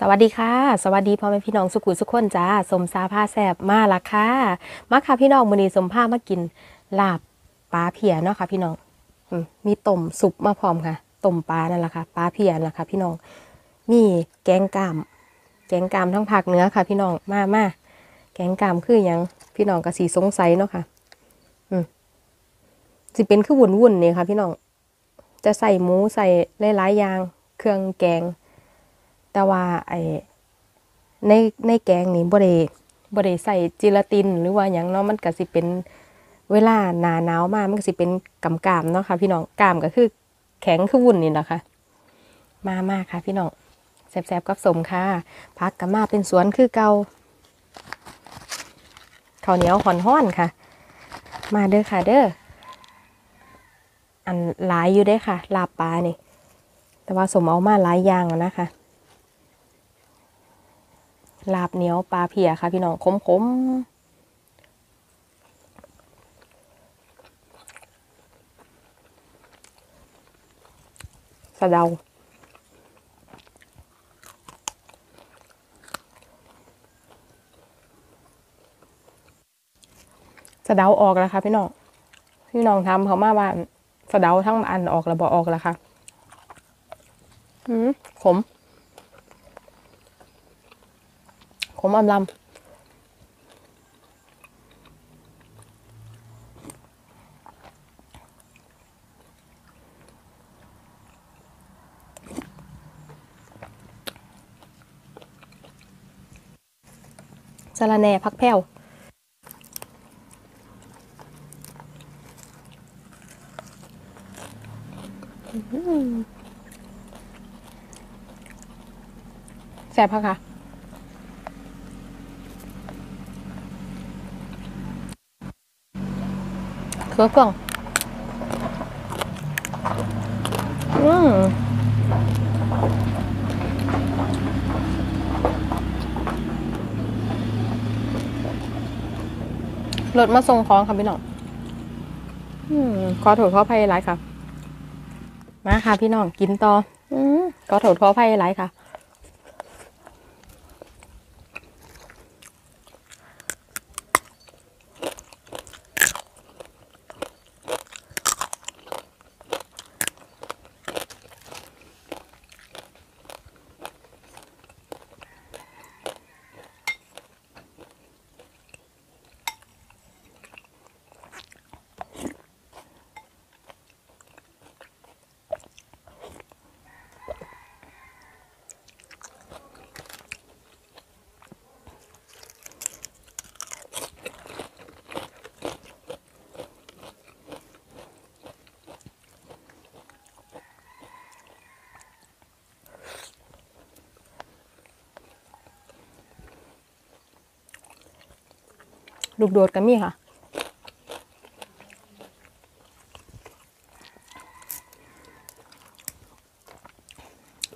สวัสดีค่ะสวัสดีพ่อแม่พี่น้องสุขุสุขคนจ้าสมซาผ้าแสบมาละค่ะมาค่ะพี่น้องมื้อนี้สมผ้ามากินลาบปลาเพียเนาะค่ะพี่น้องมีต้มซุปมาพร้อมค่ะต้มปลานั่นแหละค่ะปลาเพียนั่นแหละค่ะพี่น้องมีแกงกามทั้งผักเนื้อค่ะพี่น้องมาแกงกามคือยังพี่น้องกะสีสงสัยเนาะค่ะสิเป็นคือวุ่นๆนี่ค่ะพี่น้องจะใส่หมูใส่หลายๆอย่างเครื่องแกงแต่ว่าในแกงนี่บ่ได้ใส่จิลาตินหรือว่าอย่างเนาะมันก็สิเป็นเวลาหนาหนาวมากมันก็สิเป็นกำกามเนาะค่ะพี่น้องกามก็คือแข็งคือวุ่นนี่แหละค่ะมากค่ะพี่น้องแซ่บๆกับสมค่ะพักกะมาเป็นสวนคือเก่าข้าวเหนียวห่อนๆค่ะมาเด้อค่ะเด้ออันหลายอยู่เด้อค่ะลาบปลานี่แต่ว่าสมเอามาหลายอย่างนะคะลาบเหนียวปลาเพียค่ะพี่น้องขมๆสะเดาออกแล้วค่ะพี่น้องทำเขามาว่าสะเดาทั้งอันออกแล้วบ่ออกแล้วค่ะขมอำลำสะระแหน่ผักแพรวแซ่บผักค่ะเพื่อเพื่อนรถมาส่งของค่ะพี่น้องขอโทษขออภัยหลายค่ะมาค่ะพี่น้องกินต่อขอโทษขออภัยหลายค่ะลูกโดดกันนี่ค่ะ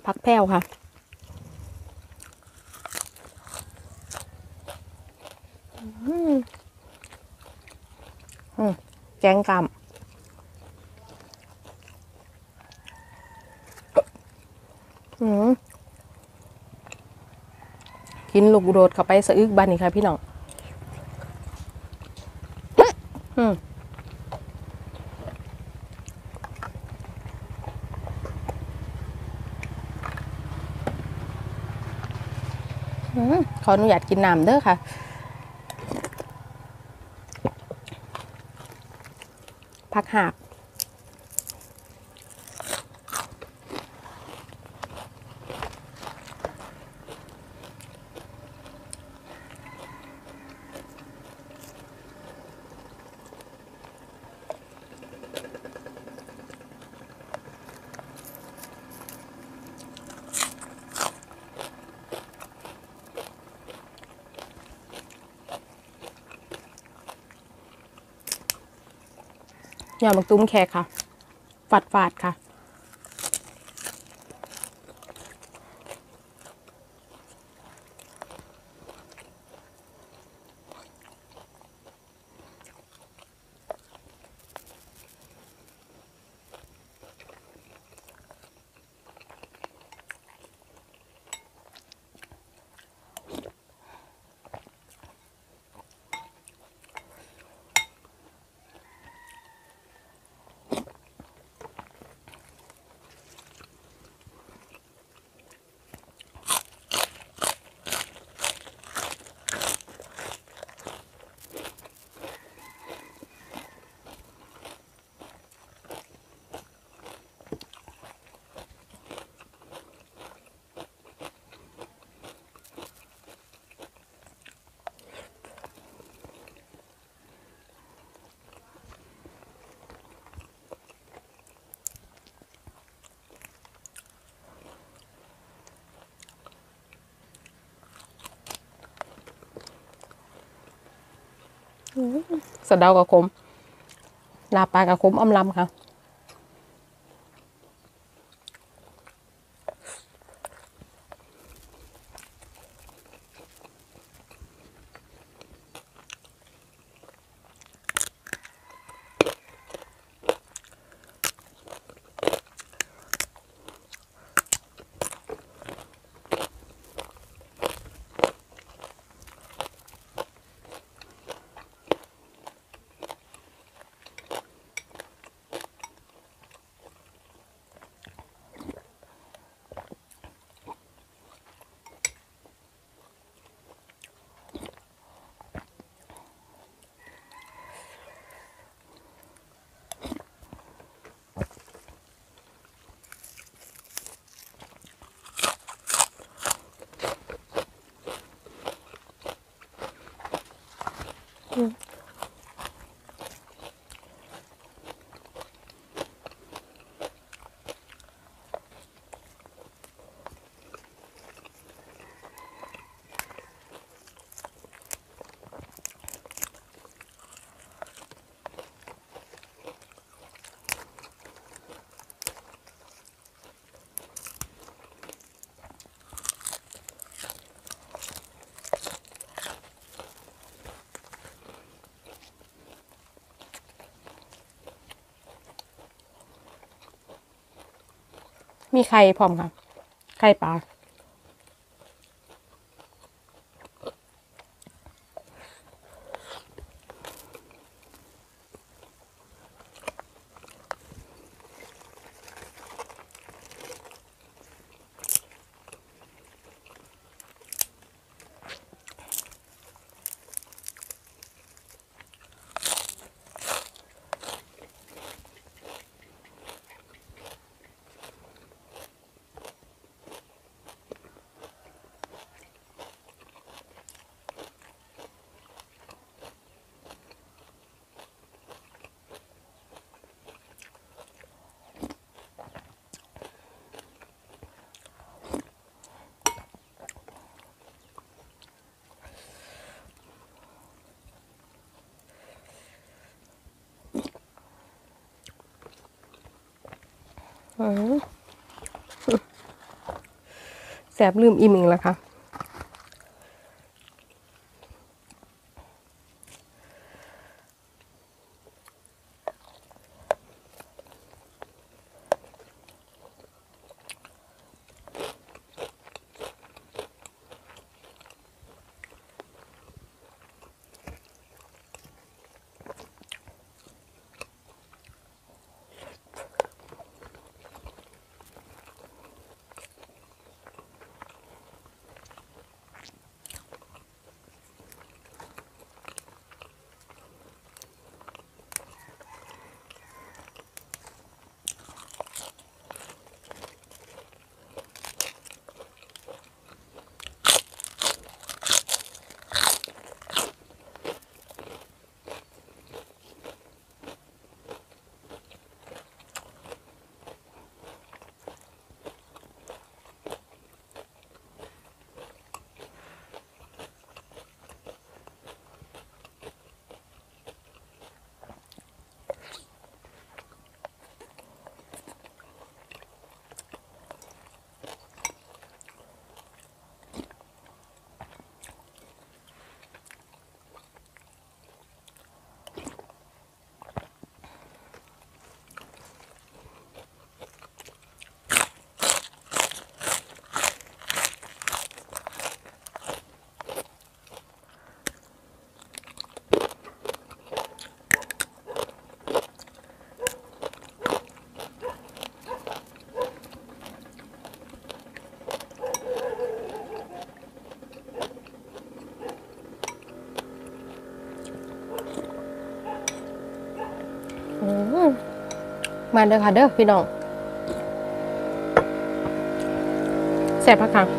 ผักแพรวค่ะแกงกามกินลูกโดดเข้าไปสะอึกบันนี่ค่ะพี่น้องขออนุญาตกินน้ำเด้อค่ะผักหากอย่างมักตุ้มแขกค่ะฝาดค่ะ สะเดากระขมลาปลากระขมอมลำค่ะมีไข่พร้อมค่ะไข่ปลาแสบลืมอิ่มอีกแล้วค่ะมาเด้อค่ะเด้อพี่น้องแซ่บผักค่ะเ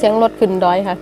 สียงรถขึ้นดอยค่ะ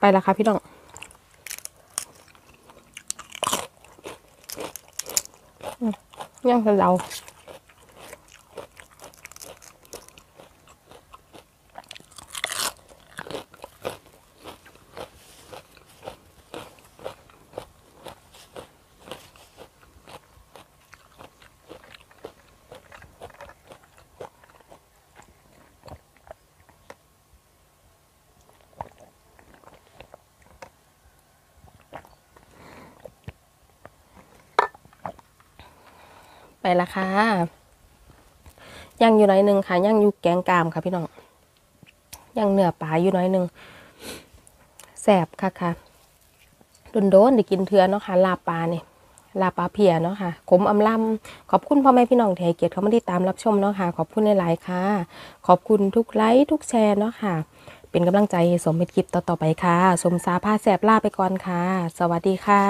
ไปแล้วค่ะพี่น้องย่างสะเดาไปละค่ะย่างอยู่น้อยหนึ่งค่ะย่างอยู่แกงกามค่ะพี่น้องย่างเนื้อปลาอยู่น้อยหนึ่งแสบค่ะค่ะโดนๆได้กินเทือเนาะค่ะลาปลาเนี่ยลาปลาเพียเนาะค่ะขมอำล่ำขอบคุณพ่อแม่พี่น้องที่ให้เกียรติเขามาติดตามรับชมเนาะค่ะขอบคุณหลายๆค่ะขอบคุณทุกไลค์ทุกแชร์เนาะค่ะเป็นกำลังใจให้สมเป็นคลิปต่อๆไปค่ะสมสาพาแสบลาไปก่อนค่ะสวัสดีค่ะ